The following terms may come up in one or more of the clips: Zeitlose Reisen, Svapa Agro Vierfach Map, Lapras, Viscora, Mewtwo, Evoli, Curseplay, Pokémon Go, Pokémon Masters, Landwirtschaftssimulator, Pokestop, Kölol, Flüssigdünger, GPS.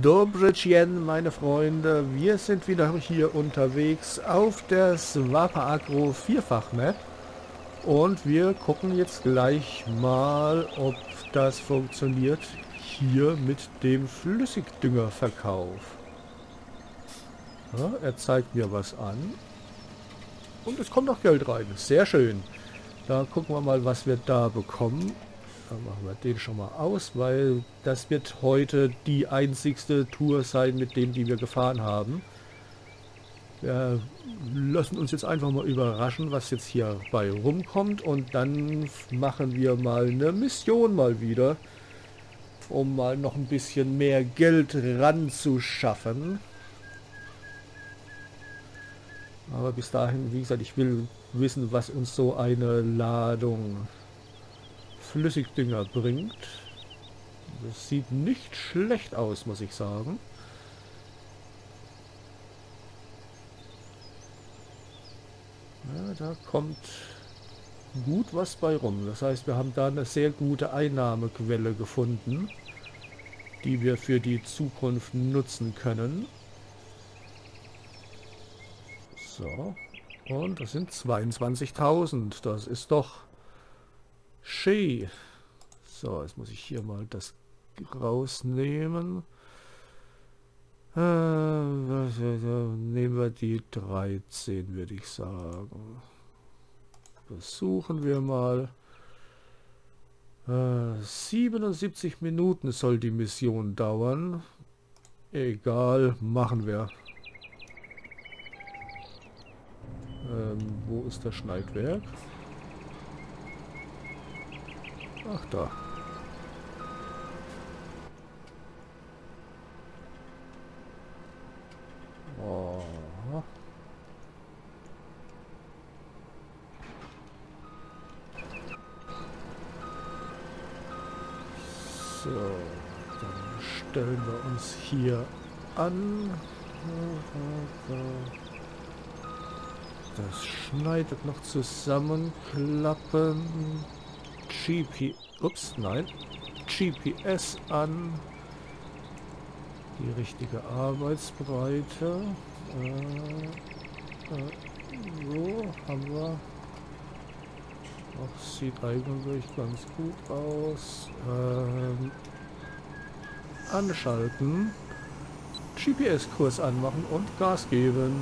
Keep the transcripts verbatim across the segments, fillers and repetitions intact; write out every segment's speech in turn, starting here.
Dobrütchen, meine Freunde, wir sind wieder hier unterwegs auf der Svapa Agro Vierfach Map und wir gucken jetzt gleich mal, ob das funktioniert hier mit dem Flüssigdüngerverkauf. Ja, er zeigt mir was an und es kommt auch Geld rein, sehr schön. Da gucken wir mal, was wir da bekommen. Dann machen wir den schon mal aus, weil das wird heute die einzigste Tour sein mit dem, die wir gefahren haben. Wir lassen uns jetzt einfach mal überraschen, was jetzt hier bei rumkommt. Und dann machen wir mal eine Mission mal wieder, um mal noch ein bisschen mehr Geld ranzuschaffen. Aber bis dahin, wie gesagt, ich will wissen, was uns so eine Ladung Flüssigdünger bringt. Das sieht nicht schlecht aus, muss ich sagen. Ja, da kommt gut was bei rum. Das heißt, wir haben da eine sehr gute Einnahmequelle gefunden, die wir für die Zukunft nutzen können. So. Und das sind zweiundzwanzigtausend. Das ist doch schön. So, jetzt muss ich hier mal das rausnehmen. Äh, nehmen wir die dreizehn, würde ich sagen. Versuchen wir mal. Äh, siebenundsiebzig Minuten soll die Mission dauern. Egal, machen wir. Ähm, wo ist das Schneidwerk? Ach, da. Oh. So, dann stellen wir uns hier an. Das schneidet noch zusammenklappen. G P, ups, nein, G P S an, die richtige Arbeitsbreite, äh, äh, so haben wir, auch sieht eigentlich ganz gut aus, ähm, anschalten, G P S-Kurs anmachen und Gas geben.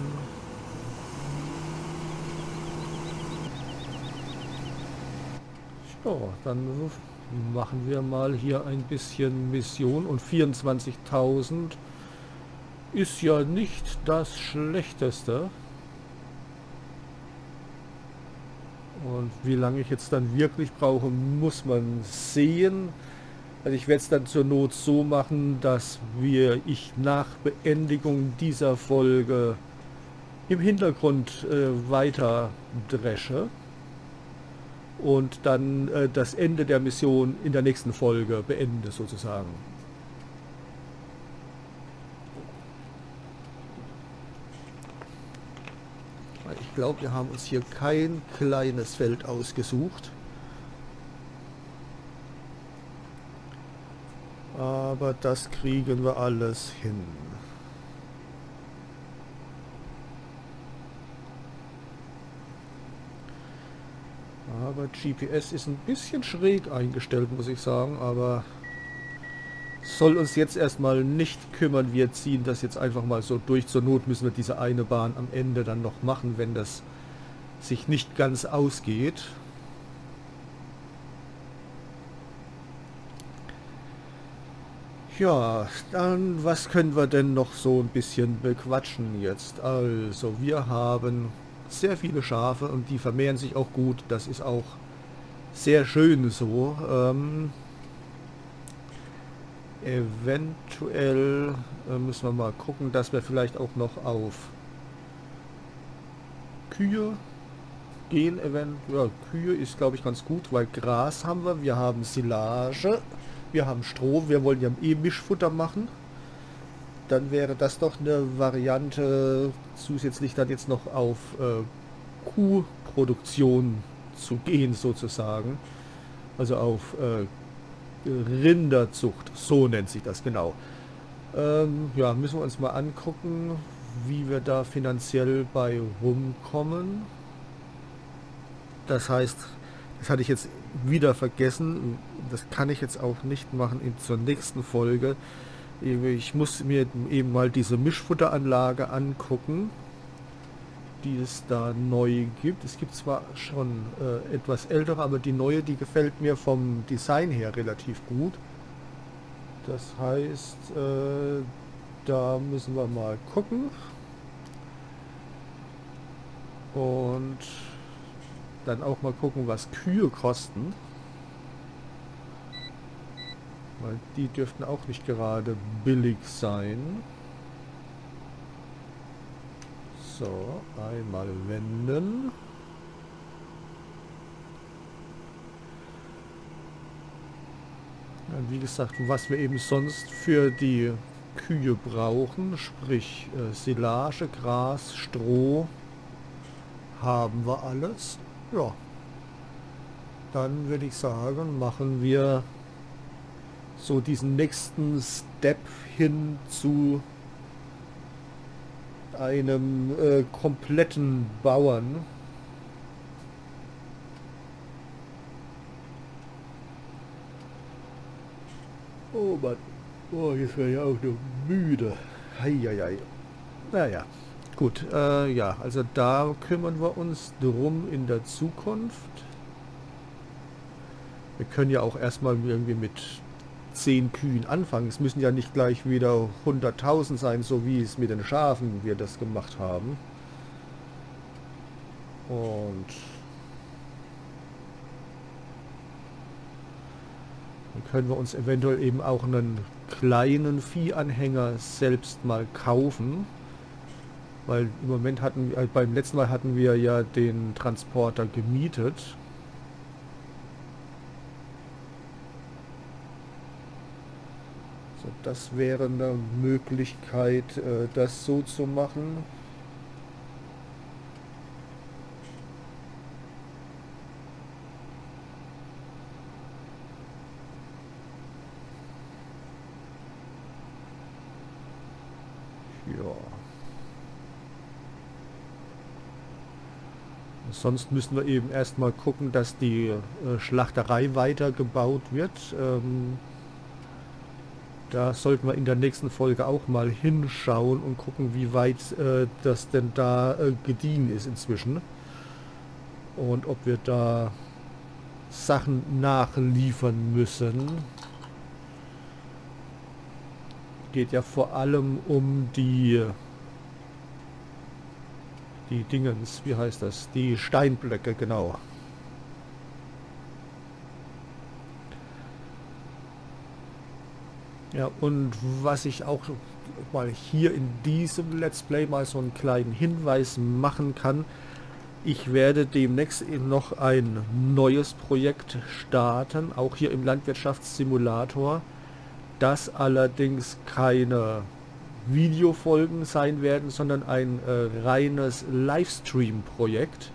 So, dann machen wir mal hier ein bisschen Mission und vierundzwanzigtausend ist ja nicht das Schlechteste. Und wie lange ich jetzt dann wirklich brauche, muss man sehen. Also ich werde es dann zur Not so machen, dass wir ich nach Beendigung dieser Folge im Hintergrund äh, weiter dresche und dann äh, das Ende der Mission in der nächsten Folge beende, sozusagen. Ich glaube, wir haben uns hier kein kleines Feld ausgesucht. Aber das kriegen wir alles hin. Aber G P S ist ein bisschen schräg eingestellt, muss ich sagen, aber soll uns jetzt erstmal nicht kümmern. Wir ziehen das jetzt einfach mal so durch. Zur Not müssen wir diese eine Bahn am Ende dann noch machen, wenn das sich nicht ganz ausgeht. Ja, dann was können wir denn noch so ein bisschen bequatschen jetzt? Also, wir haben sehr viele Schafe und die vermehren sich auch gut. Das ist auch sehr schön so. Ähm, eventuell äh, müssen wir mal gucken, dass wir vielleicht auch noch auf Kühe gehen. Eventuell, ja, Kühe ist, glaube ich, ganz gut, weil Gras haben wir. Wir haben Silage, wir haben Stroh. Wir wollen ja eh Mischfutter machen. Dann wäre das doch eine Variante, zusätzlich dann jetzt noch auf äh, Kuhproduktion zu gehen, sozusagen. Also auf äh, Rinderzucht, so nennt sich das genau. Ähm, ja, müssen wir uns mal angucken, wie wir da finanziell bei rumkommen. Das heißt, das hatte ich jetzt wieder vergessen. Das kann ich jetzt auch nicht machen in zur nächsten Folge. Ich muss mir eben mal diese Mischfutteranlage angucken, die es da neu gibt. Es gibt zwar schon äh, etwas ältere, aber die neue, die gefällt mir vom Design her relativ gut. Das heißt, äh, da müssen wir mal gucken. Und dann auch mal gucken, was Kühe kosten. Weil die dürften auch nicht gerade billig sein. So, einmal wenden. Und wie gesagt, was wir eben sonst für die Kühe brauchen, sprich äh, Silage, Gras, Stroh, haben wir alles. Ja, dann würde ich sagen, machen wir so diesen nächsten Step hin zu einem äh, kompletten Bauern. Oh Mann, oh, jetzt wäre ich auch nur müde. Heieiei. Naja, gut. Äh, ja, also da kümmern wir uns drum in der Zukunft. Wir können ja auch erstmal irgendwie mit zehn Kühen anfangen. Es müssen ja nicht gleich wieder hunderttausend sein, so wie es mit den Schafen wir das gemacht haben. Und dann können wir uns eventuell eben auch einen kleinen Viehanhänger selbst mal kaufen. Weil im Moment hatten wir, beim letzten Mal hatten wir ja den Transporter gemietet. Das wäre eine Möglichkeit, das so zu machen. Ja. Sonst müssen wir eben erstmal gucken, dass die Schlachterei weitergebaut wird. Da sollten wir in der nächsten Folge auch mal hinschauen und gucken, wie weit äh, das denn da äh, gediehen ist inzwischen. Und ob wir da Sachen nachliefern müssen. Geht ja vor allem um die, die Dingens, wie heißt das? Die Steinblöcke, genau. Ja, und was ich auch mal hier in diesem Let's Play mal so einen kleinen Hinweis machen kann, ich werde demnächst eben noch ein neues Projekt starten, auch hier im Landwirtschaftssimulator, das allerdings keine Videofolgen sein werden, sondern ein äh, reines Livestream-Projekt.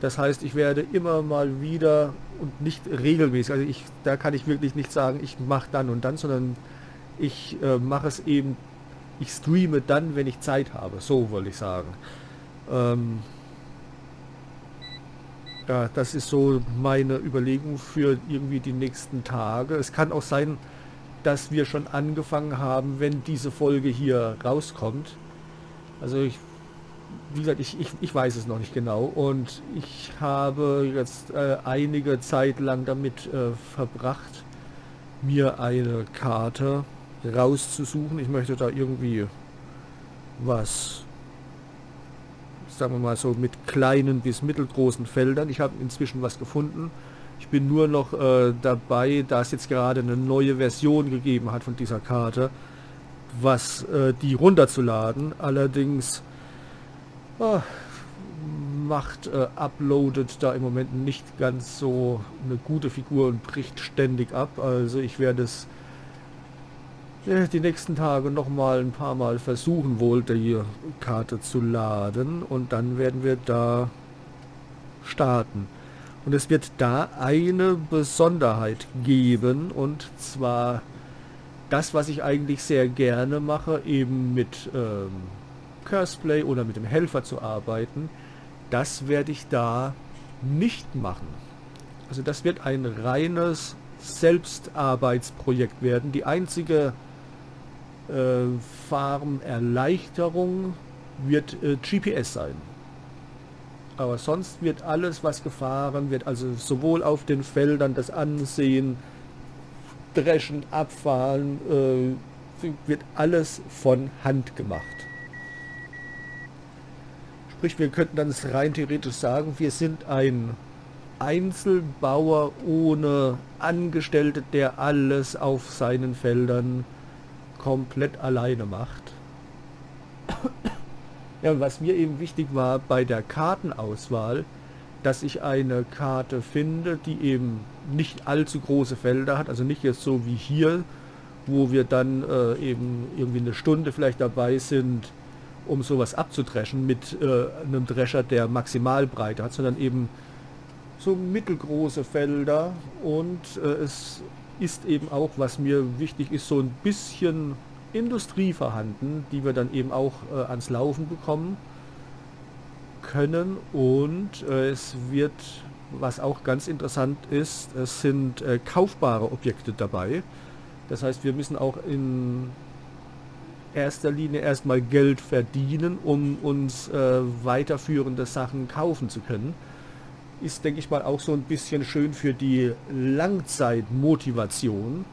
Das heißt, ich werde immer mal wieder und nicht regelmäßig, also ich, da kann ich wirklich nicht sagen, ich mache dann und dann, sondern ich äh, mache es eben, ich streame dann, wenn ich Zeit habe, so wollte ich sagen. Ähm, ja, das ist so meine Überlegung für irgendwie die nächsten Tage. Es kann auch sein, dass wir schon angefangen haben, wenn diese Folge hier rauskommt. Also ich, wie gesagt, ich, ich, ich weiß es noch nicht genau und ich habe jetzt äh, einige Zeit lang damit äh, verbracht, mir eine Karte rauszusuchen. Ich möchte da irgendwie was, sagen wir mal so, mit kleinen bis mittelgroßen Feldern. Ich habe inzwischen was gefunden. Ich bin nur noch äh, dabei, da es jetzt gerade eine neue Version gegeben hat von dieser Karte, was äh, die runterzuladen. Allerdings Oh, macht, äh, uploadet da im Moment nicht ganz so eine gute Figur und bricht ständig ab. Also ich werde es äh, die nächsten Tage nochmal ein paar Mal versuchen, wohl die Karte zu laden. Und dann werden wir da starten. Und es wird da eine Besonderheit geben. Und zwar das, was ich eigentlich sehr gerne mache, eben mit ähm, Curseplay oder mit dem Helfer zu arbeiten, das werde ich da nicht machen. Also das wird ein reines Selbstarbeitsprojekt werden. Die einzige äh, Farmerleichterung wird äh, G P S sein. Aber sonst wird alles, was gefahren wird, also sowohl auf den Feldern, das Ansehen, Dreschen, Abfahren, äh, wird alles von Hand gemacht. Sprich, wir könnten dann rein theoretisch sagen, wir sind ein Einzelbauer ohne Angestellte, der alles auf seinen Feldern komplett alleine macht. Ja, und was mir eben wichtig war bei der Kartenauswahl, dass ich eine Karte finde, die eben nicht allzu große Felder hat, also nicht jetzt so wie hier, wo wir dann äh, eben irgendwie eine Stunde vielleicht dabei sind, um sowas abzudreschen mit äh, einem Drescher, der Maximalbreite hat, sondern eben so mittelgroße Felder. Und äh, es ist eben auch, was mir wichtig ist, so ein bisschen Industrie vorhanden, die wir dann eben auch äh, ans Laufen bekommen können. Und äh, es wird, was auch ganz interessant ist, es sind äh, kaufbare Objekte dabei. Das heißt, wir müssen auch in erster Linie erstmal Geld verdienen, um uns äh, weiterführende Sachen kaufen zu können. Ist, denke ich mal, auch so ein bisschen schön für die Langzeitmotivation.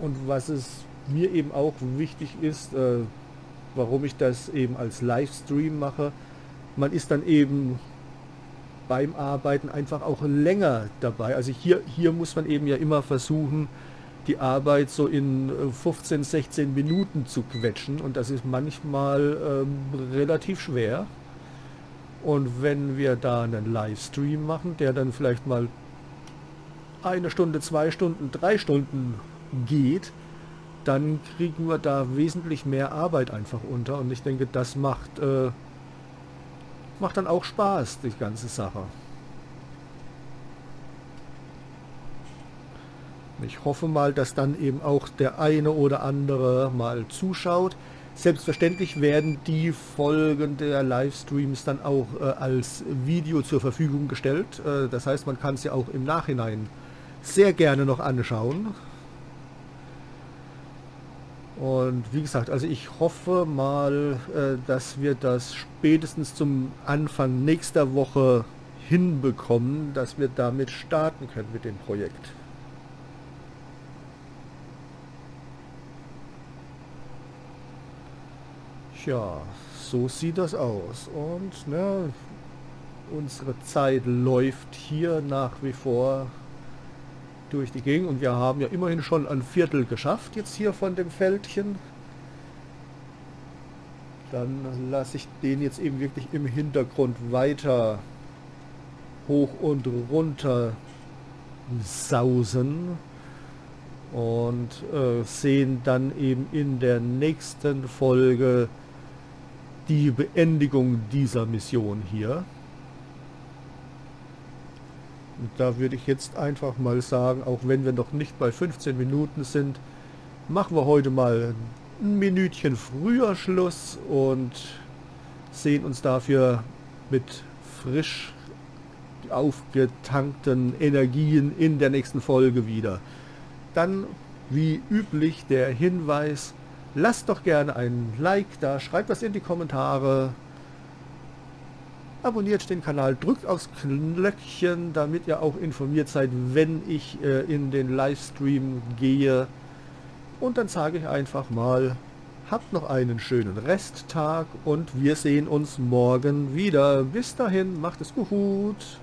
Und was es mir eben auch wichtig ist, äh, warum ich das eben als Livestream mache, man ist dann eben beim Arbeiten einfach auch länger dabei. Also hier, hier muss man eben ja immer versuchen, die Arbeit so in fünfzehn, sechzehn Minuten zu quetschen, und das ist manchmal ähm, relativ schwer. Und wenn wir da einen Livestream machen, der dann vielleicht mal eine Stunde, zwei Stunden, drei Stunden geht, dann kriegen wir da wesentlich mehr Arbeit einfach unter, und ich denke, das macht äh, macht dann auch Spaß, die ganze Sache. Ich hoffe mal, dass dann eben auch der eine oder andere mal zuschaut. Selbstverständlich werden die Folgen der Livestreams dann auch äh, als Video zur Verfügung gestellt. Äh, das heißt, man kann es ja auch im Nachhinein sehr gerne noch anschauen. Und wie gesagt, also ich hoffe mal, äh, dass wir das spätestens zum Anfang nächster Woche hinbekommen, dass wir damit starten können mit dem Projekt. Ja, so sieht das aus. Und ne, unsere Zeit läuft hier nach wie vor durch die Gegend, und wir haben ja immerhin schon ein Viertel geschafft jetzt hier von dem Feldchen. Dann lasse ich den jetzt eben wirklich im Hintergrund weiter hoch und runter sausen. Und äh, sehen dann eben in der nächsten Folge die Beendigung dieser Mission hier. Und da würde ich jetzt einfach mal sagen, auch wenn wir noch nicht bei fünfzehn Minuten sind, machen wir heute mal ein Minütchen früher Schluss und sehen uns dafür mit frisch aufgetankten Energien in der nächsten Folge wieder. Dann, wie üblich, der Hinweis, lasst doch gerne einen Like da, schreibt was in die Kommentare, abonniert den Kanal, drückt aufs Glöckchen, damit ihr auch informiert seid, wenn ich äh, in den Livestream gehe. Und dann sage ich einfach mal, habt noch einen schönen Resttag, und wir sehen uns morgen wieder. Bis dahin, macht es gut.